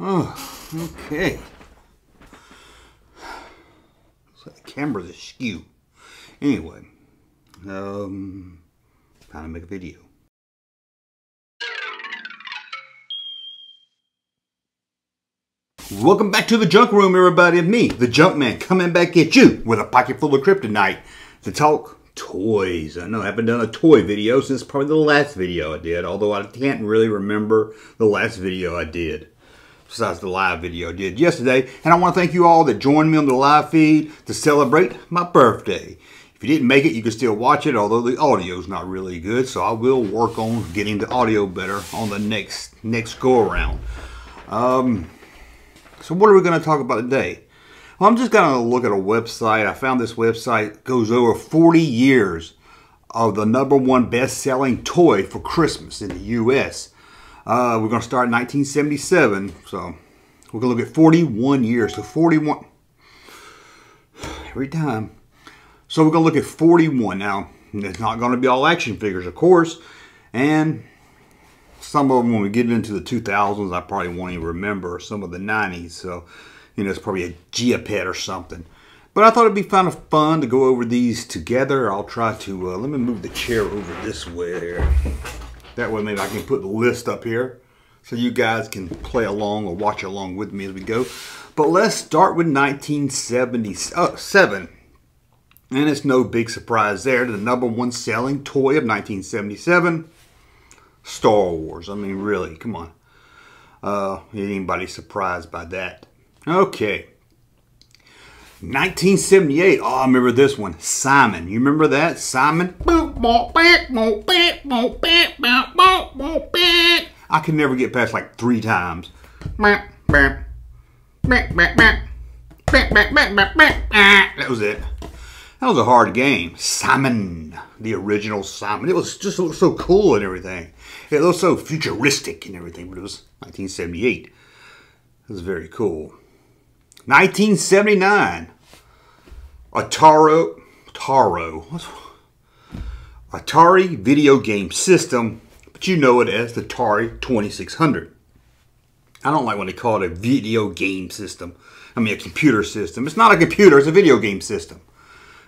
Oh, okay. So the camera's askew. Anyway, time to make a video. Welcome back to the junk room, everybody. Me, the junk man, coming back at you with a pocket full of kryptonite to talk toys. I know I haven't done a toy video since probably the last video I did, although I can't really remember the last video I did. Besides the live video I did yesterday. And I want to thank you all that joined me on the live feed to celebrate my birthday. If you didn't make it, you can still watch it, although the audio's not really good. So I will work on getting the audio better on the next go around. So what are we going to talk about today? Well, I'm just going to look at a website. I found this website goes over 40 years of the #1 best-selling toy for Christmas in the U.S. We're going to start in 1977, so we're going to look at 41 years. So 41, every time. So we're going to look at 41. Now, it's not going to be all action figures, of course. And some of them, when we get into the 2000s, I probably won't even remember. Some of the 90s, so, you know, it's probably a Geopet or something. But I thought it'd be kind of fun to go over these together. I'll try to, let me move the chair over this way here. That way maybe I can put the list up here so you guys can play along or watch along with me as we go. But let's start with 1977. And it's no big surprise there. The #1 selling toy of 1977, Star Wars. I mean, really, come on. Anybody surprised by that? Okay. 1978. Oh, I remember this one. Simon. You remember that? Simon. I can never get past like 3 times. That was it. That was a hard game. Simon. The original Simon. It was just looked so cool and everything. It looked so futuristic and everything, but it was 1978. It was very cool. 1979, Atari video game system, but you know it as the Atari 2600. I don't like when they call it a video game system. I mean, a computer system. It's not a computer, it's a video game system.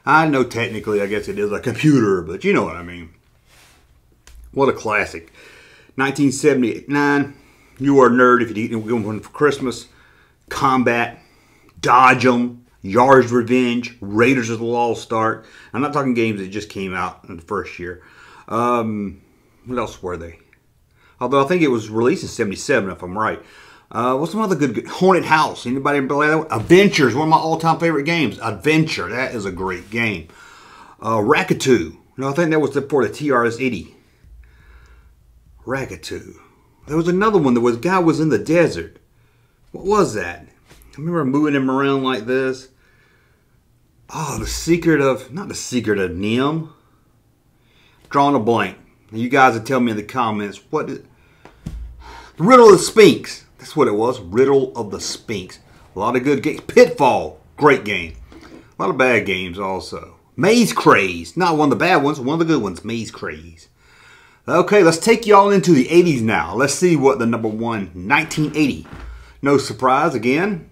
I know technically, I guess it is a computer, but you know what I mean. What a classic. 1979, you were a nerd if you didn't get one for Christmas. Combat. Dodge 'em, Yard's Revenge, Raiders of the Lost Ark. I'm not talking games that just came out in the first year. What else were they? Although I think it was released in 77, if I'm right. What's some other good Haunted House? Anybody play that one? Adventure is one of my all-time favorite games. Adventure, that is a great game. Rackatoo. No, I think that was for the TRS-80. Rackatoo. There was another one. The guy was in the desert. What was that? I remember moving him around like this. Oh, not the secret of Nim. Drawing a blank. You guys will tell me in the comments the Riddle of the Sphinx. That's what it was. Riddle of the Sphinx. A lot of good games. Pitfall. Great game. A lot of bad games also. Maze Craze. Not one of the bad ones. One of the good ones. Maze Craze. Okay, let's take y'all into the 80s now. Let's see what the #1, 1980. No surprise again.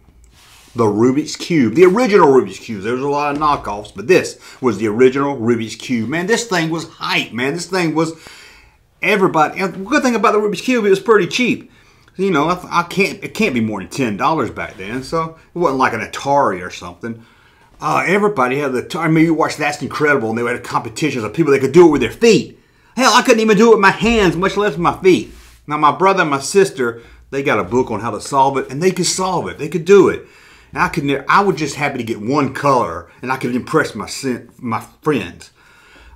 The Rubik's Cube. The original Rubik's Cube. There was a lot of knockoffs, but this was the original Rubik's Cube. Man, this thing was hype, man. This thing was everybody. And the good thing about the Rubik's Cube, it was pretty cheap. You know, it can't be more than $10 back then, so it wasn't like an Atari or something. Everybody had the Atari. I mean, you watched That's Incredible, and they had competitions of people that could do it with their feet. Hell, I couldn't even do it with my hands, much less with my feet. Now, my brother and my sister, they got a book on how to solve it, and they could solve it. They could do it. And I was just happy to get one color, and I could impress my friends.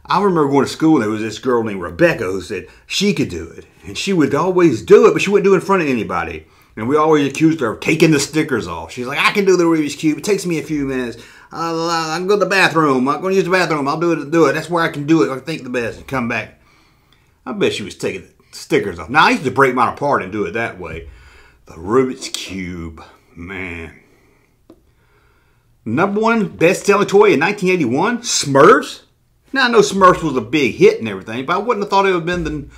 I remember going to school, and there was this girl named Rebecca who said she could do it. And she would always do it, but she wouldn't do it in front of anybody. And we always accused her of taking the stickers off. She's like, I can do the Rubik's Cube. It takes me a few minutes. I can go to the bathroom. I'm going to use the bathroom. I'll do it. That's where I can do it. I think the best and come back. I bet she was taking the stickers off. Now, I used to break mine apart and do it that way. The Rubik's Cube. Man. #1 best-selling toy in 1981, Smurfs. Now, I know Smurfs was a big hit and everything, but I wouldn't have thought it would have been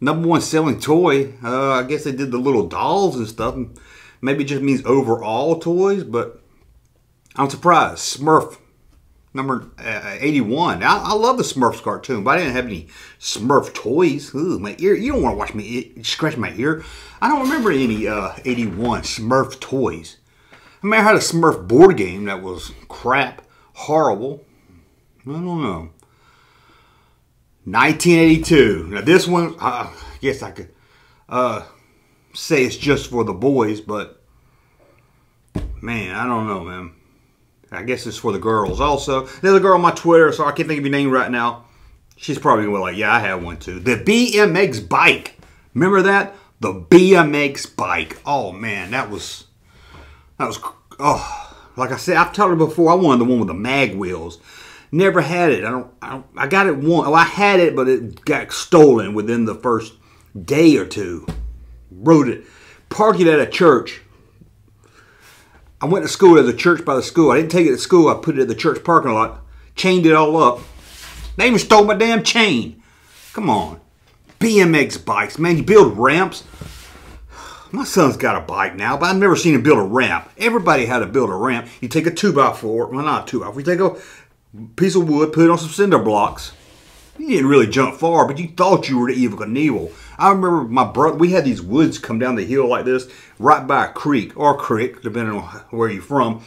the #1 selling toy. I guess they did the little dolls and stuff. Maybe it just means overall toys, but I'm surprised. Smurf number 81. I love the Smurfs cartoon, but I didn't have any Smurf toys. Ooh, my ear. You don't want to watch me scratch my ear. I don't remember any 81 Smurf toys. I mean, I had a Smurf board game that was crap, horrible. I don't know. 1982. Now this one, I guess I could say it's just for the boys, but man, I don't know, man. I guess it's for the girls also. There's a girl on my Twitter, so I can't think of your name right now. She's probably going to be like, yeah, I had one too. The BMX Bike. Remember that? The BMX Bike. Oh, man, that was, oh, like I said, I've told her before, I wanted the one with the mag wheels. Never had it. I got it once. Well, I had it, but it got stolen within the first day or two. Rode it. Parked it at a church. I went to school. There's a church by the school. I didn't take it to school. I put it at the church parking lot. Chained it all up. They even stole my damn chain. Come on. BMX bikes, man. You build ramps. My son's got a bike now, but I've never seen him build a ramp. Everybody had to build a ramp. You take a 2x4. Well, not a 2x4. You take a piece of wood, put it on some cinder blocks. You didn't really jump far, but you thought you were the Evel Knievel. I remember my brother, we had these woods come down the hill like this, right by a creek, or a creek, depending on where you're from.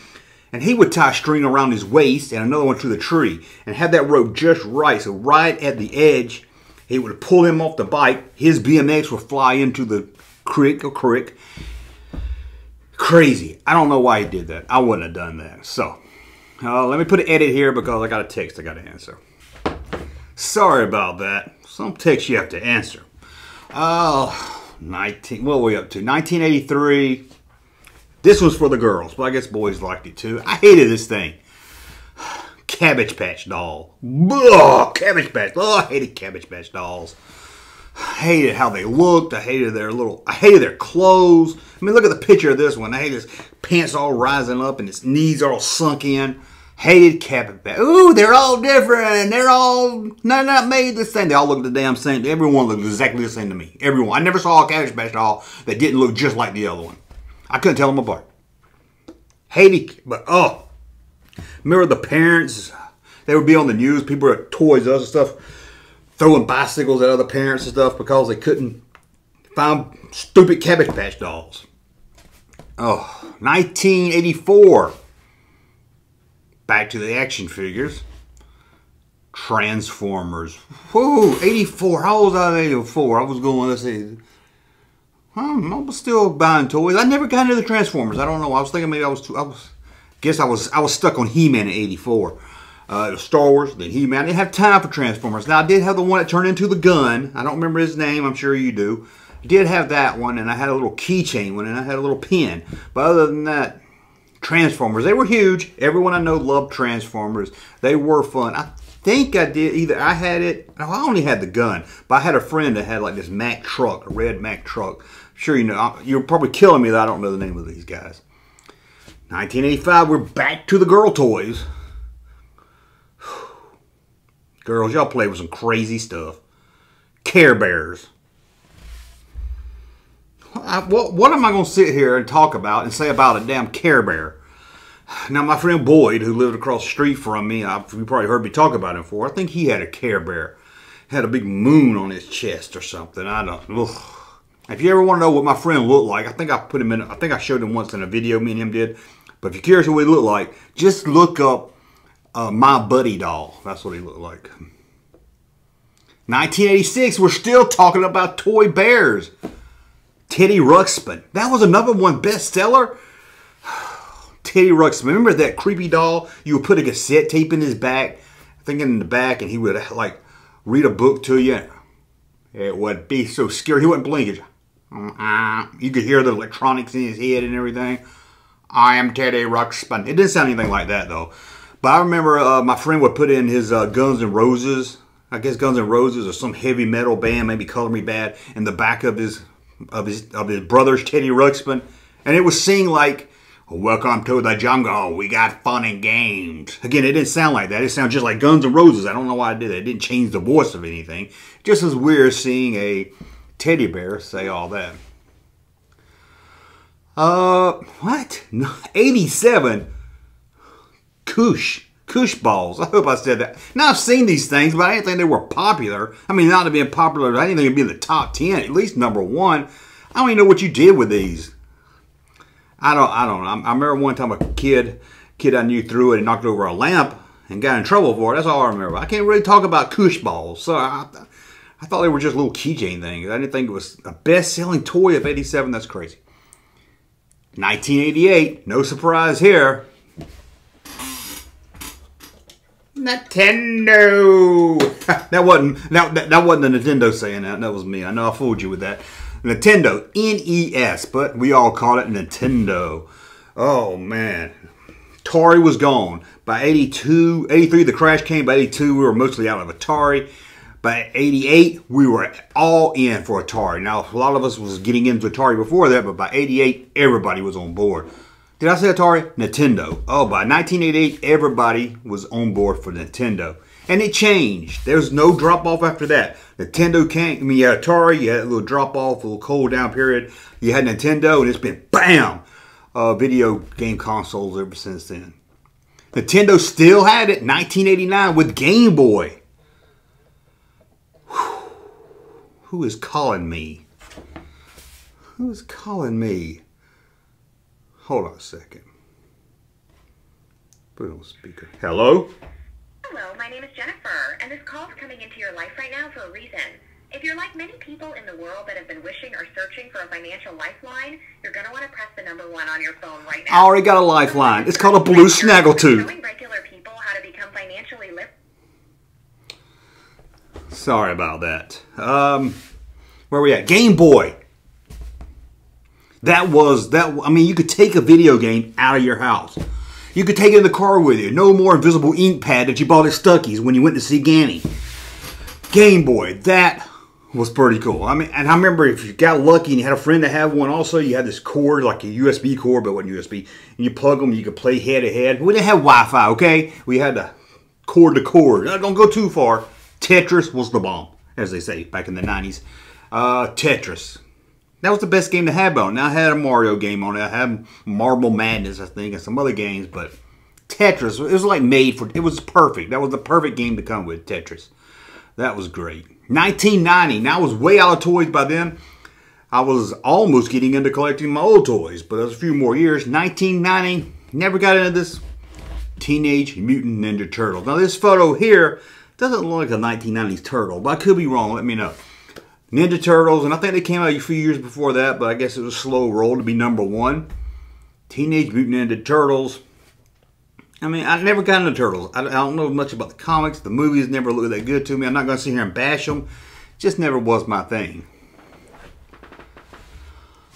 And he would tie a string around his waist and another one to the tree and have that rope just right. So right at the edge, he would pull him off the bike. His BMX would fly into the creek or crick. Crazy. I don't know why he did that. I wouldn't have done that. So let me put an edit here because I got a text I got to answer. Sorry about that. Some text you have to answer. Oh, what were we up to? 1983. This was for the girls, but I guess boys liked it too. I hated this thing. Cabbage Patch Doll. Ugh, Cabbage Patch. Oh, I hated Cabbage Patch Dolls. I hated how they looked. I hated their clothes. I mean, look at the picture of this one. I hate his pants all rising up and his knees all sunk in. Hated Cabbage Patch. Ooh, they're all different. They're all not made the same. They all look the damn same. Everyone looked exactly the same to me. Everyone. I never saw a Cabbage Patch Doll that didn't look just like the other one. I couldn't tell them apart. Hated, but oh, remember the parents? They would be on the news. People at Toys Us and stuff throwing bicycles at other parents and stuff because they couldn't find stupid Cabbage Patch Dolls. Oh, 1984. Back to the action figures. Transformers. Whoa, 84. How old was I in 84? I was going, let's see. I was still buying toys. I never got into the Transformers. I don't know. I was thinking maybe I was too. I guess I was stuck on He-Man in 84. It was Star Wars, then He-Man. I didn't have time for Transformers. Now, I did have the one that turned into the gun. I don't remember his name. I'm sure you do. I did have that one, and I had a little keychain one, and I had a little pen. But other than that, Transformers, they were huge. Everyone I know loved Transformers. They were fun. I think I did either. I had it. No, I only had the gun, but I had a friend that had like this Mack truck, a red Mack truck. I'm sure you know. You're probably killing me that I don't know the name of these guys. 1985, we're back to the girl toys. Girls, y'all play with some crazy stuff. Care Bears. What am I going to sit here and talk about and say about a damn Care Bear? Now, my friend Boyd, who lived across the street from me, you probably heard me talk about him before. I think he had a Care Bear. Had a big moon on his chest or something. I don't know. If you ever want to know what my friend looked like, I think I put him in. I think I showed him once in a video me and him did. But if you're curious what he looked like, just look up My Buddy Doll. That's what he looked like. 1986, we're still talking about toy bears. Teddy Ruxpin. That was another one bestseller. Teddy Ruxpin. Remember that creepy doll? You would put a cassette tape in his back, and he would like read a book to you. It would be so scary. He wouldn't blink. You could hear the electronics in his head and everything. I am Teddy Ruxpin. It didn't sound anything like that though. But I remember my friend would put in his Guns N' Roses. I guess Guns N' Roses or some heavy metal band, maybe Color Me Bad, in the back of his brother's Teddy Ruxpin, and it was singing like, "Welcome to the jungle, we got fun and games." Again, it didn't sound like that. It sounded just like Guns N' Roses. I don't know why I did that. It didn't change the voice of anything. Just as weird seeing a teddy bear say all that. What? 87? Kush balls. I hope I said that. Now, I've seen these things, but I didn't think they were popular. I mean, not being popular, I didn't think it'd be in the top 10, at least #1. I don't even know what you did with these. I don't know. I remember one time a kid I knew threw it and knocked over a lamp and got in trouble for it. That's all I remember. I can't really talk about Kush balls. So I thought they were just little keychain things. I didn't think it was a best-selling toy of 87. That's crazy. 1988. No surprise here. Nintendo. that wasn't the Nintendo saying that. That was me. I know I fooled you with that. Nintendo, NES, but we all call it Nintendo. Oh, man. Atari was gone. By 82, 83, the crash came. By 82, we were mostly out of Atari. By 88, we were all in for Atari. Now, a lot of us was getting into Atari before that, but by 88, everybody was on board. Did I say Atari? Nintendo. Oh, by 1988, everybody was on board for Nintendo. And it changed. There was no drop-off after that. Nintendo came. I mean, you had Atari. You had a little drop-off, a little cool-down period. You had Nintendo, and it's been, bam, video game consoles ever since then. Nintendo still had it, 1989, with Game Boy. Whew. Who is calling me? Who is calling me? Hold on a second. Put it on speaker. Hello? Hello, my name is Jennifer, and this call is coming into your life right now for a reason. If you're like many people in the world that have been wishing or searching for a financial lifeline, you're going to want to press the #1 on your phone right now. I already got a lifeline. It's called a blue snaggletooth. Showing regular people how to become financially Sorry about that. Where are we at? Game Boy. That. I mean, you could take a video game out of your house. You could take it in the car with you. No more invisible ink pad that you bought at Stuckey's when you went to see Ganny. Game Boy, that was pretty cool. I mean, and I remember if you got lucky and you had a friend that had one also, you had this cord, like a USB cord, but it wasn't USB. And you plug them, you could play head-to-head. We didn't have Wi-Fi, okay? We had the cord-to-cord. Don't go too far. Tetris was the bomb, as they say back in the 90s. Tetris. That was the best game to have on. Now, I had a Mario game on it. I had Marble Madness, I think, and some other games. But Tetris, it was like made for... It was perfect. That was the perfect game to come with, Tetris. That was great. 1990. Now, I was way out of toys by then. I was almost getting into collecting my old toys. But it was a few more years. 1990. Never got into this. Teenage Mutant Ninja Turtles. Now, this photo here doesn't look like a 1990s turtle. But I could be wrong. Let me know. Ninja Turtles, and I think they came out a few years before that, but I guess it was a slow roll to be #1. Teenage Mutant Ninja Turtles. I mean, I never got into Turtles. I don't know much about the comics. The movies never looked that good to me. I'm not going to sit here and bash them. Just never was my thing.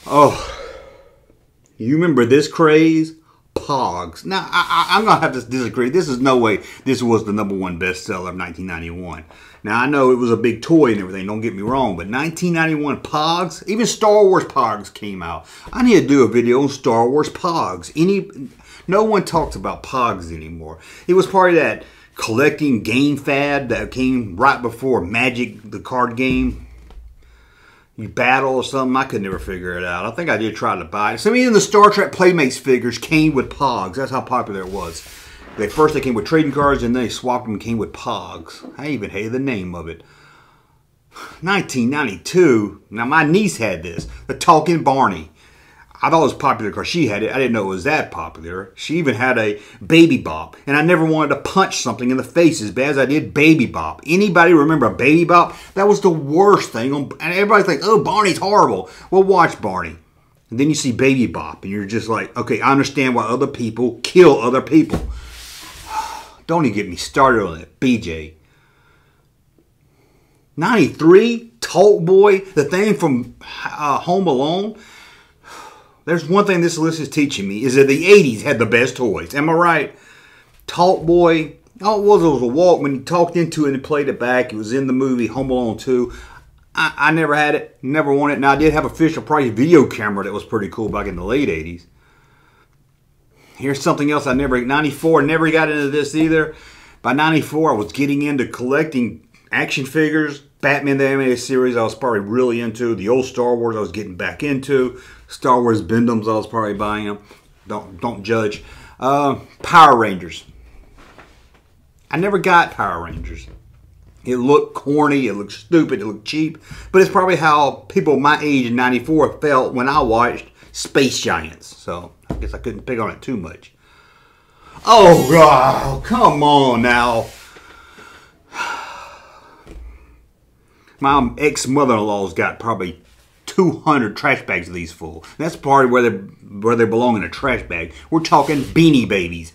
Oh, you remember this craze? Pogs. Now, I'm going to have to disagree. This is no way this was the #1 bestseller of 1991. Now, I know it was a big toy and everything. Don't get me wrong. But 1991 Pogs, even Star Wars Pogs came out. I need to do a video on Star Wars Pogs. No one talks about Pogs anymore. It was part of that collecting game fad that came right before Magic, the card game. You battle or something. I could never figure it out. I think I did try to buy it. So even the Star Trek Playmates figures came with Pogs. That's how popular it was. First they came with trading cards and then they swapped them and came with Pogs. I even hated the name of it. 1992. Now my niece had this. The Talking Barney. I thought it was popular because she had it. I didn't know it was that popular. She even had a Baby Bop. And I never wanted to punch something in the face as bad as I did Baby Bop. Anybody remember a Baby Bop? That was the worst thing. And everybody's like, oh, Barney's horrible. Well, watch Barney. And then you see Baby Bop. And you're just like, okay, I understand why other people kill other people. Don't even get me started on it. BJ. 93, Talkboy, the thing from Home Alone. There's one thing this list is teaching me, is that the 80s had the best toys. Am I right? Talkboy. All it was a Walkman. You talked into it and played it back. It was in the movie Home Alone 2. I never had it. Never wanted it. Now, I did have a Fisher Price video camera that was pretty cool back in the late 80s. Here's something else I never... 94. Never got into this either. By 94, I was getting into collecting action figures, Batman the Animated Series I was probably really into. The old Star Wars I was getting back into. Star Wars Bendems I was probably buying them. Don't judge. Power Rangers. I never got Power Rangers. It looked corny, it looked stupid, it looked cheap. But it's probably how people my age in '94 felt when I watched Space Giants. So I guess I couldn't pick on it too much. Oh, come on now. My ex-mother-in-law's got probably 200 trash bags of these full. That's probably where they belong, in a trash bag. We're talking Beanie Babies.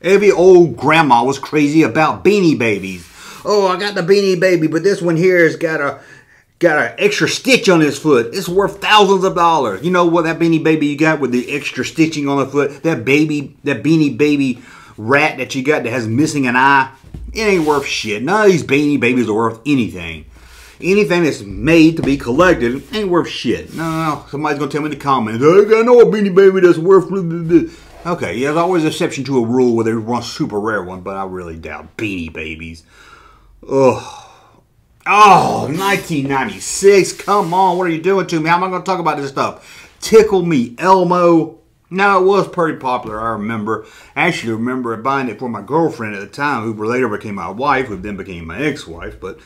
Every old grandma was crazy about Beanie Babies. Oh, I got the Beanie Baby, but this one here has got an extra stitch on his foot. It's worth thousands of dollars. You know what, that Beanie Baby you got with the extra stitching on the foot, that Beanie Baby rat that you got that has missing an eye, it ain't worth shit. None of these Beanie Babies are worth anything. Anything that's made to be collected ain't worth shit. No, somebody's gonna tell me in the comments, I know a Beanie Baby that's worth blah, blah, blah. Okay, yeah, there's always an exception to a rule where there's one super rare one, but I really doubt Beanie Babies. Ugh. Oh, 1996. Come on, what are you doing to me? How am I going to talk about this stuff? Tickle Me Elmo. No, it was pretty popular, I remember. I actually remember buying it for my girlfriend at the time, who later became my wife, who then became my ex-wife, but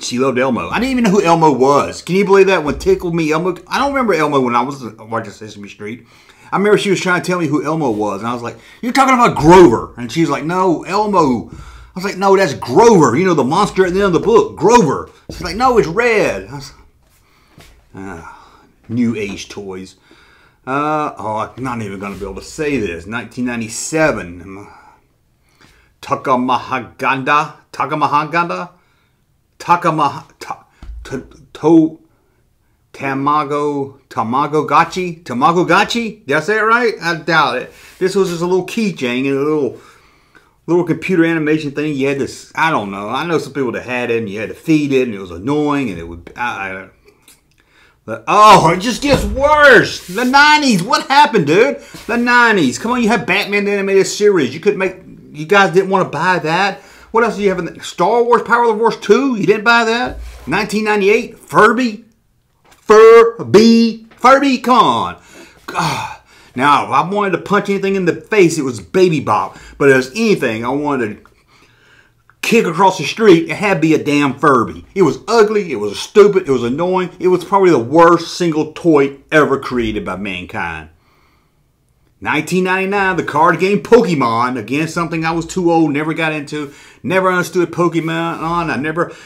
she loved Elmo. I didn't even know who Elmo was. Can you believe that? When Tickle Me Elmo, I don't remember Elmo when I was watching Sesame Street. I remember she was trying to tell me who Elmo was, and I was like, you're talking about Grover. And she was like, no, Elmo. I was like, no, that's Grover. You know, the monster at the end of the book, Grover. She's like, no, it's Red. I was, new age toys. Oh, I'm not even going to be able to say this. 1997. Tamagotchi? Did I say it right? I doubt it. This was just a little keychain and a little computer animation thing. You had this, I don't know. I know some people that had it, and you had to feed it, and it was annoying, and it would, oh, it just gets worse. The 90s, what happened, dude? The 90s, come on, you had Batman the Animated Series. You couldn't make, you guys didn't want to buy that. What else do you have in the, Star Wars, Power of the Wars 2? You didn't buy that? 1998, Furby, come on. God. Now, if I wanted to punch anything in the face, it was Baby Bop. But if there's anything I wanted to kick across the street, it had to be a damn Furby. It was ugly, it was stupid, it was annoying. It was probably the worst single toy ever created by mankind. 1999, the card game Pokemon. Again, something I was too old, never got into. Never understood Pokemon.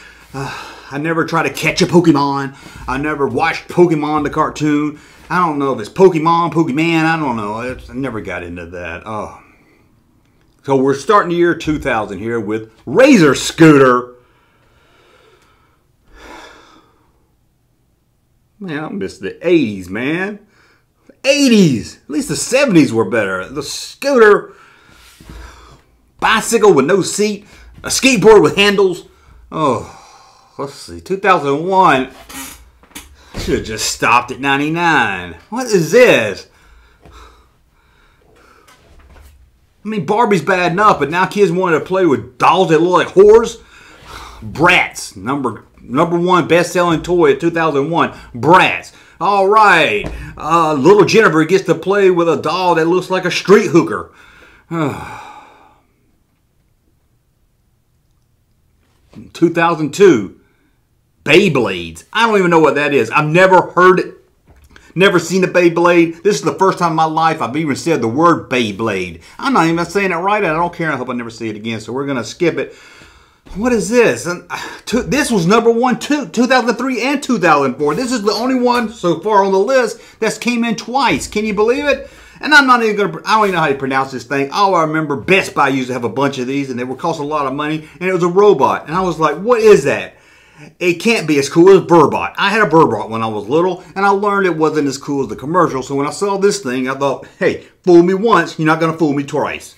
I never tried to catch a Pokemon. I never watched Pokemon the cartoon. I don't know if it's Pokemon, Pokemon, I don't know. I never got into that. Oh. So we're starting the year 2000 here with Razor Scooter. Man, I miss the 80s, man. 80s! At least the 70s were better. The scooter, bicycle with no seat, a skateboard with handles. Oh. Let's see, 2001. Should have just stopped at 99. What is this? I mean, Barbie's bad enough, but now kids wanted to play with dolls that look like whores. Bratz, number one best-selling toy of 2001. Bratz. All right, little Jennifer gets to play with a doll that looks like a street hooker. Oh. 2002, Beyblades. I don't even know what that is. I've never heard it, never seen a Beyblade. This is the first time in my life I've even said the word Beyblade. I'm not even saying it right, and I don't care. I hope I never see it again, so we're going to skip it. What is this? This was number one, 2003 and 2004. This is the only one so far on the list that's came in twice. Can you believe it? And I'm not even gonna, I don't even know how to pronounce this thing. All I remember, Best Buy used to have a bunch of these, and they would cost a lot of money, and it was a robot. And I was like, what is that? It can't be as cool as Verbot. I had a Verbot when I was little, and I learned it wasn't as cool as the commercial. So when I saw this thing, I thought, hey, fool me once, you're not gonna fool me twice.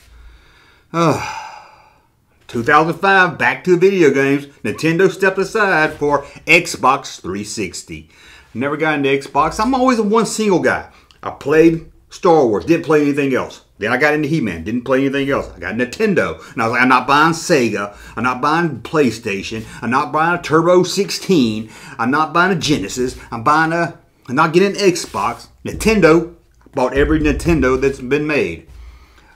2005, back to video games. Nintendo stepped aside for Xbox 360. Never got into Xbox. I'm always a one single guy. I played Star Wars, didn't play anything else. Then I got into He-Man. Didn't play anything else. I got Nintendo. And I was like, I'm not buying Sega. I'm not buying PlayStation. I'm not buying a Turbo 16. I'm not buying a Genesis. I'm not getting an Xbox. Nintendo. I bought every Nintendo that's been made.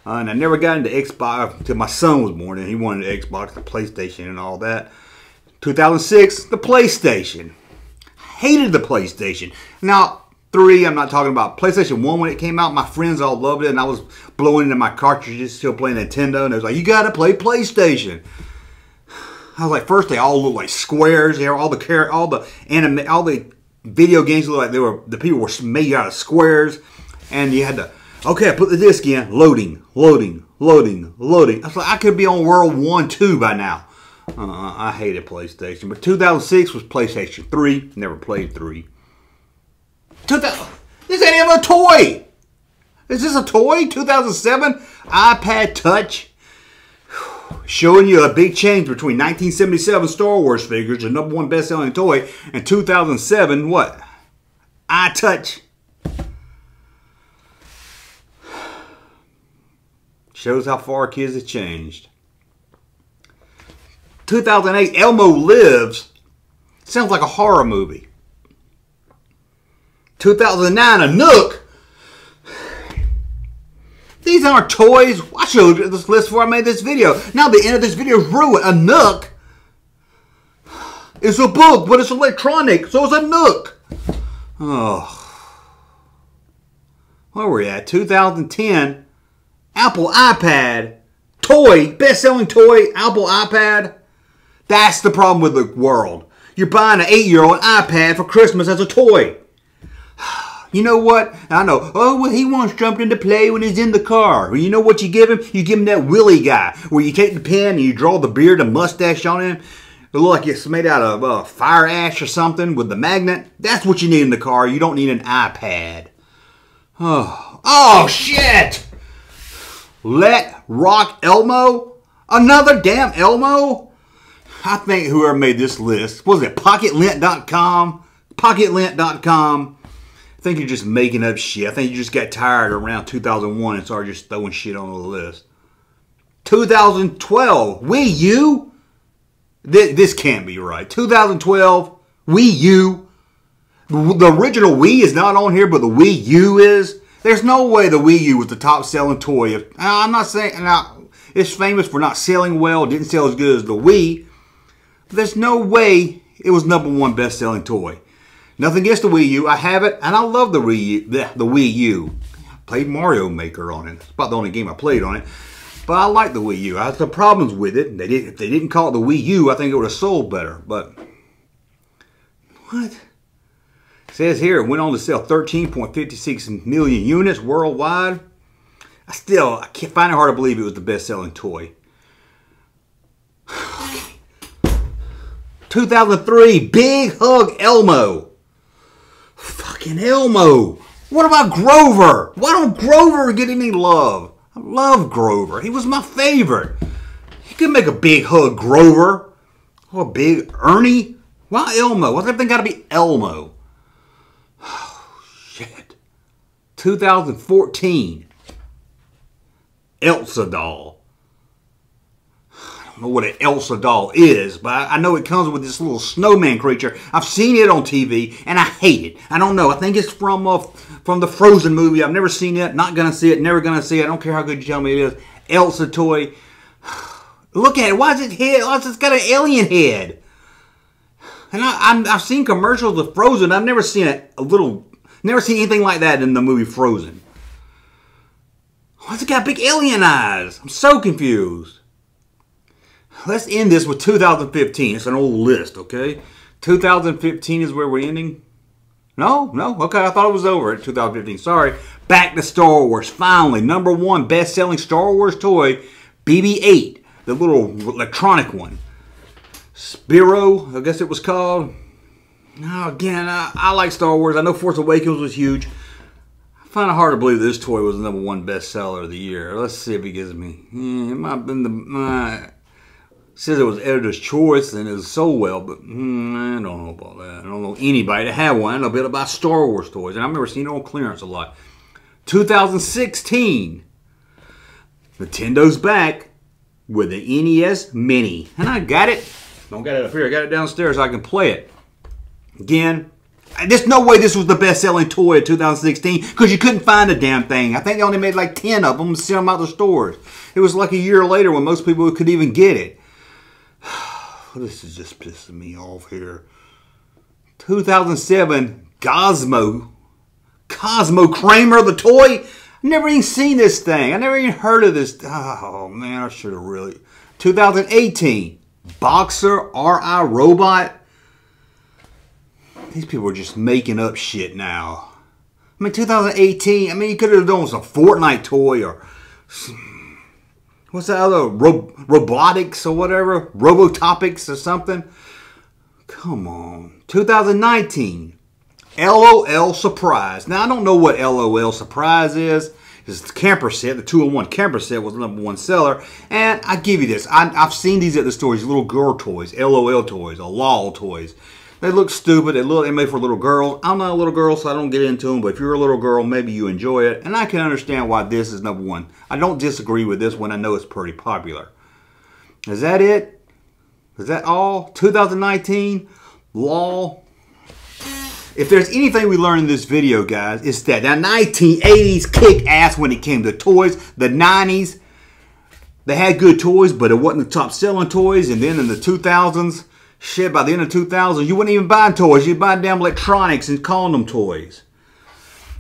And I never got into Xbox until my son was born. And he wanted an Xbox, a PlayStation, and all that. 2006, the PlayStation. I hated the PlayStation. Now... Three, I'm not talking about PlayStation 1 when it came out. My friends all loved it, and I was blowing into my cartridges, still playing Nintendo, and they was like, you gotta play PlayStation. I was like, first they all looked like squares. They were all the video games looked like the people were made out of squares, and you had to, okay, I put the disc in, loading, loading, loading, loading. I was like, I could be on World 1, 2 by now. I hated PlayStation, but 2006 was PlayStation 3. Never played 3. This ain't even a toy. Is this a toy? 2007 iPad Touch. Showing you a big change between 1977 Star Wars figures, the #1 best-selling toy, and 2007 what? iTouch. Shows how far kids have changed. 2008 Elmo Lives. Sounds like a horror movie. 2009, a Nook. These aren't toys. I showed you this list before I made this video. Now the end of this video is ruined. A Nook is a book, but it's electronic, so it's a Nook. Oh, where were we at? 2010, Apple iPad toy, best-selling toy, Apple iPad. That's the problem with the world. You're buying an 8-year-old iPad for Christmas as a toy. You know what? I know. Oh, well, he wants something to play when he's in the car. Well, you know what you give him? You give him that Willy guy where you take the pen and you draw the beard and mustache on him. It looks like it's made out of fire ash or something with the magnet. That's what you need in the car. You don't need an iPad. Oh, oh shit! Let Rock Elmo? Another damn Elmo? I think whoever made this list, what was it, PocketLint.com? PocketLint.com. I think you're just making up shit. I think you just got tired around 2001 and started just throwing shit on the list. 2012, Wii U? This can't be right. 2012, Wii U. The original Wii is not on here, but the Wii U is. There's no way the Wii U was the top-selling toy. I'm not saying... Now, it's famous for not selling well. Didn't sell as good as the Wii. But there's no way it was #1 best-selling toy. Nothing against the Wii U. I have it, and I love the Wii U. The Wii U. I played Mario Maker on it. It's about the only game I played on it. But I like the Wii U. I had some problems with it. If they didn't call it the Wii U, I think it would have sold better. But what? It says here it went on to sell 13.56 million units worldwide. I can't find it hard to believe it was the best-selling toy. 2003, Big Hug Elmo. Fucking Elmo. What about Grover? Why don't Grover get any love? I love Grover. He was my favorite. You could make a Big Hug Grover. Or Big Ernie. Why Elmo? Why's everything gotta be Elmo? Oh, shit. 2014. Elsa doll. I don't know what an Elsa doll is, but I know it comes with this little snowman creature. I've seen it on TV, and I hate it. I don't know. I think it's from the Frozen movie. I've never seen it. Not going to see it. Never going to see it. I don't care how good you tell me it is. Elsa toy. Look at it. Why is it head? Why is it got an alien head? And I've seen commercials with Frozen. I've never seen never seen anything like that in the movie Frozen. Why's it got big alien eyes? I'm so confused. Let's end this with 2015. It's an old list, okay? 2015 is where we're ending. No? Okay, I thought it was over at 2015. Sorry. Back to Star Wars. Finally, #1 best-selling Star Wars toy, BB-8. The little electronic one. Spiro, I guess it was called. Now, again, I like Star Wars. I know Force Awakens was huge. I find it hard to believe this toy was the #1 bestseller of the year. Let's see if he gives me... it might have been says it was editor's choice and it was sold well, but I don't know about that. I don't know anybody that had one. I know a bit about Star Wars toys, and I've never seen it on clearance a lot. 2016, Nintendo's back with the NES Mini. And I got it. Don't got it up here. I got it downstairs. I can play it. Again, there's no way this was the best-selling toy of 2016 because you couldn't find a damn thing. I think they only made like 10 of them and sent them out of the stores. It was like a year later when most people could even get it. This is just pissing me off here. 2007 Cosmo Kramer the toy. I've never even seen this thing. I never even heard of this. Oh man, I should have really. 2018 Boxer R.I. Robot. These people are just making up shit now. I mean, 2018. I mean, you could have done some Fortnite toy or what's that other robotics or whatever, Robotopics or something. Come on, 2019. LOL Surprise. Now, I don't know what LOL Surprise is. It's the camper set. The 2-in-1 camper set was the #1 seller. And I give you this. I've seen these at the store. These little girl toys. LOL toys. LOL toys. They look stupid. They made for little girls. I'm not a little girl, so I don't get into them. But if you're a little girl, maybe you enjoy it. And I can understand why this is #1. I don't disagree with this one. I know it's pretty popular. Is that it? Is that all? 2019? LOL. If there's anything we learned in this video, guys, it's that the 1980s kicked ass when it came to toys. The 90s, they had good toys, but it wasn't the top-selling toys. And then in the 2000s, shit, by the end of 2000, you wouldn't even buy toys. You'd buy damn electronics and call them toys.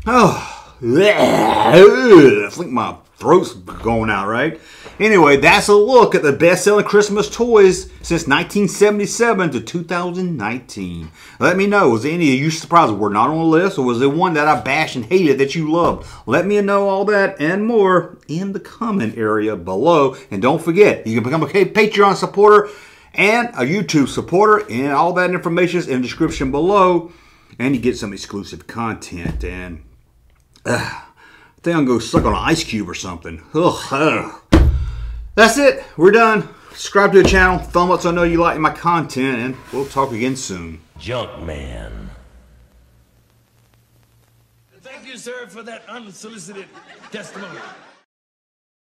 Oh, I think my throat's going out, right? Anyway, that's a look at the best-selling Christmas toys since 1977 to 2019. Let me know, was there any of you surprised were not on the list, or was there one that I bashed and hated that you loved? Let me know all that and more in the comment area below. And don't forget, you can become a Patreon supporter and a YouTube supporter, and all that information is in the description below, and you get some exclusive content. And I think I'm going to go suck on an ice cube or something. That's it. We're done. Subscribe to the channel, thumb up so I know you like my content, and we'll talk again soon. Junk man. Thank you, sir, for that unsolicited testimony.